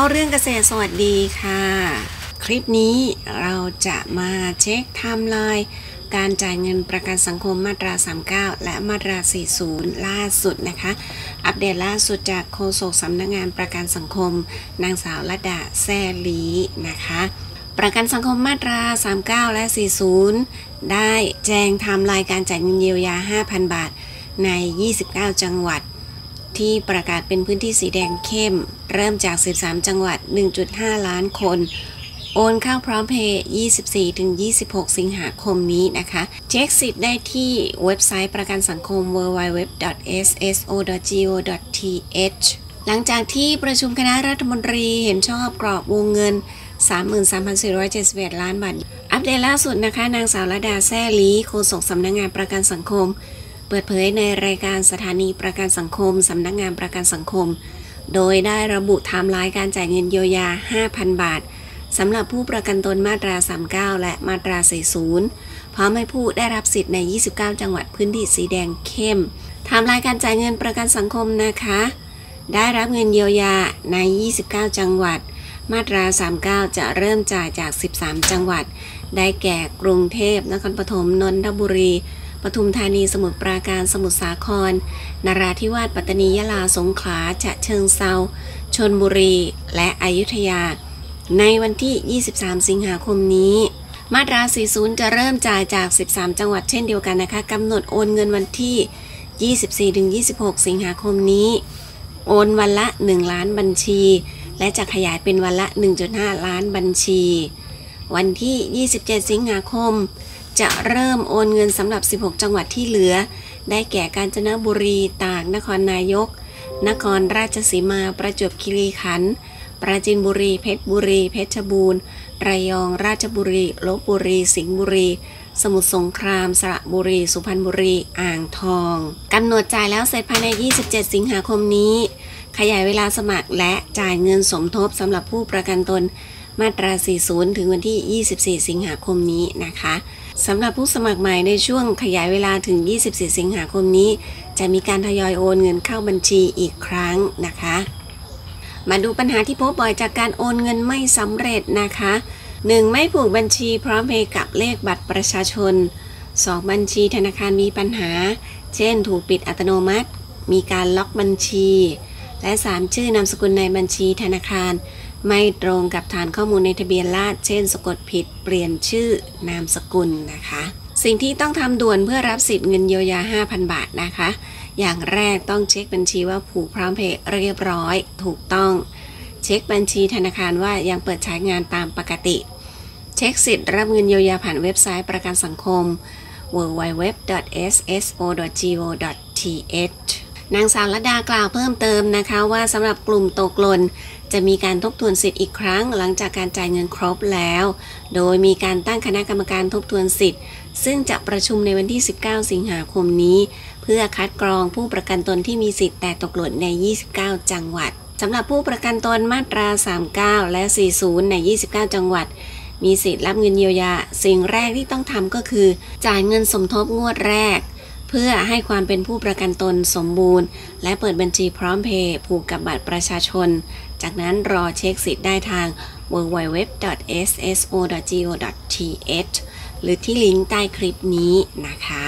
ล่าเรื่องเกษตรสวัสดีค่ะคลิปนี้เราจะมาเช็คไทม์ไลน์การจ่ายเงินประกันสังคมมาตรา39และมาตรา40ล่าสุดนะคะอัปเดตล่าสุดจากโฆษกสำนักงานประกันสังคมนางสาวลดาแซ่ลีนะคะประกันสังคมมาตรา39และ40ได้แจ้งไทม์ไลน์การจ่ายเงินเยียวยา 5,000 บาทใน29จังหวัดที่ประกาศเป็นพื้นที่สีแดงเข้มเริ่มจาก13จังหวัด 1.5 ล้านคนโอนเข้าพร้อมเพย์ 24-26 สิงหาคมนี้นะคะเช็คสิทธิ์ได้ที่เว็บไซต์ประกันสังคม www.sso.go.th หลังจากที่ประชุมคณะรัฐมนตรีเห็นชอบกรอบวงเงิน 33,471 ล้านบาทอัปเดตล่าสุดนะคะนางสาวลดาแซ่ลีโฆษกสำนักงานประกันสังคมเปิดเผยในรายการสถานีประกันสังคมสำนักงานประกันสังคมโดยได้ระบุไทม์ไลน์การจ่ายเงินเยียวยา 5,000 บาทสำหรับผู้ประกันตนมาตรา39และมาตรา40พร้อมให้ผู้ได้รับสิทธิ์ใน29จังหวัดพื้นที่สีแดงเข้มไทม์ไลน์การจ่ายเงินประกันสังคมนะคะได้รับเงินเยียวยาใน29จังหวัดมาตรา39จะเริ่มจ่ายจาก13จังหวัดได้แก่กรุงเทพนครปฐมนนทบุรีปทุมธานีสมุทรปราการสมุทรสาครนราธิวาสปัตตานียะลาสงขลาฉะเชิงเทราชลบุรีและอยุธยาในวันที่23สิงหาคมนี้มาตรา40จะเริ่มจ่ายจาก13จังหวัดเช่นเดียวกันนะคะกำหนดโอนเงินวันที่ 24-26 สิงหาคมนี้โอนวันละ1ล้านบัญชีและจะขยายเป็นวันละ 1.5 ล้านบัญชีวันที่27สิงหาคมจะเริ่มโอนเงินสำหรับ16จังหวัดที่เหลือได้แก่กาญจนบุรีตากนครนายกนครราชสีมาประจวบคีรีขันธ์ปราจีนบุรีเพชรบุรีเพชรบูรณ์ระยองราชบุรีลพบุรีสิงห์บุรีสมุทรสงครามสระบุรีสุพรรณบุรีอ่างทองกำหนดจ่ายแล้วเสร็จภายใน27สิงหาคมนี้ขยายเวลาสมัครและจ่ายเงินสมทบสำหรับผู้ประกันตนมาตรา40ถึงวันที่24สิงหาคมนี้นะคะสำหรับผู้สมัครใหม่ในช่วงขยายเวลาถึง24สิงหาคมนี้จะมีการทยอยโอนเงินเข้าบัญชีอีกครั้งนะคะมาดูปัญหาที่พบบ่อยจากการโอนเงินไม่สำเร็จนะคะ 1. ไม่ผูกบัญชีพร้อมเพย์กับเลขบัตรประชาชน 2. บัญชีธนาคารมีปัญหาเช่นถูกปิดอัตโนมัติมีการล็อกบัญชีและ 3. ชื่อนามสกุลในบัญชีธนาคารไม่ตรงกับฐานข้อมูลในทะเบียนราษฎร์เช่นสะกดผิดเปลี่ยนชื่อนามสกุลนะคะสิ่งที่ต้องทำด่วนเพื่อรับสิทธิ์เงินเยียวยา 5,000 บาทนะคะอย่างแรกต้องเช็คบัญชีว่าผูกพร้อมเพย์เรียบร้อยถูกต้องเช็คบัญชีธนาคารว่ายังเปิดใช้งานตามปกติเช็คสิทธิ์รับเงินเยียวยาผ่านเว็บไซต์ประกันสังคม www.sso.go.th นางสาวลดากล่าวเพิ่มเติมนะคะว่าสำหรับกลุ่มตกหล่นจะมีการทบทวนสิทธิ์อีกครั้งหลังจากการจ่ายเงินครบแล้วโดยมีการตั้งคณะกรรมการทบทวนสิทธิ์ซึ่งจะประชุมในวันที่19สิงหาคมนี้เพื่อคัดกรองผู้ประกันตนที่มีสิทธิ์แต่ตกหล่นใน29จังหวัดสำหรับผู้ประกันตนมาตรา39และ40ใน29จังหวัดมีสิทธิ์รับเงินเยียวยาสิ่งแรกที่ต้องทำก็คือจ่ายเงินสมทบงวดแรกเพื่อให้ความเป็นผู้ประกันตนสมบูรณ์และเปิดบัญชีพร้อมเพย์ผูกกับบัตรประชาชนจากนั้นรอเช็คสิทธิ์ได้ทาง www.sso.go.th หรือที่ลิงก์ใต้คลิปนี้นะคะ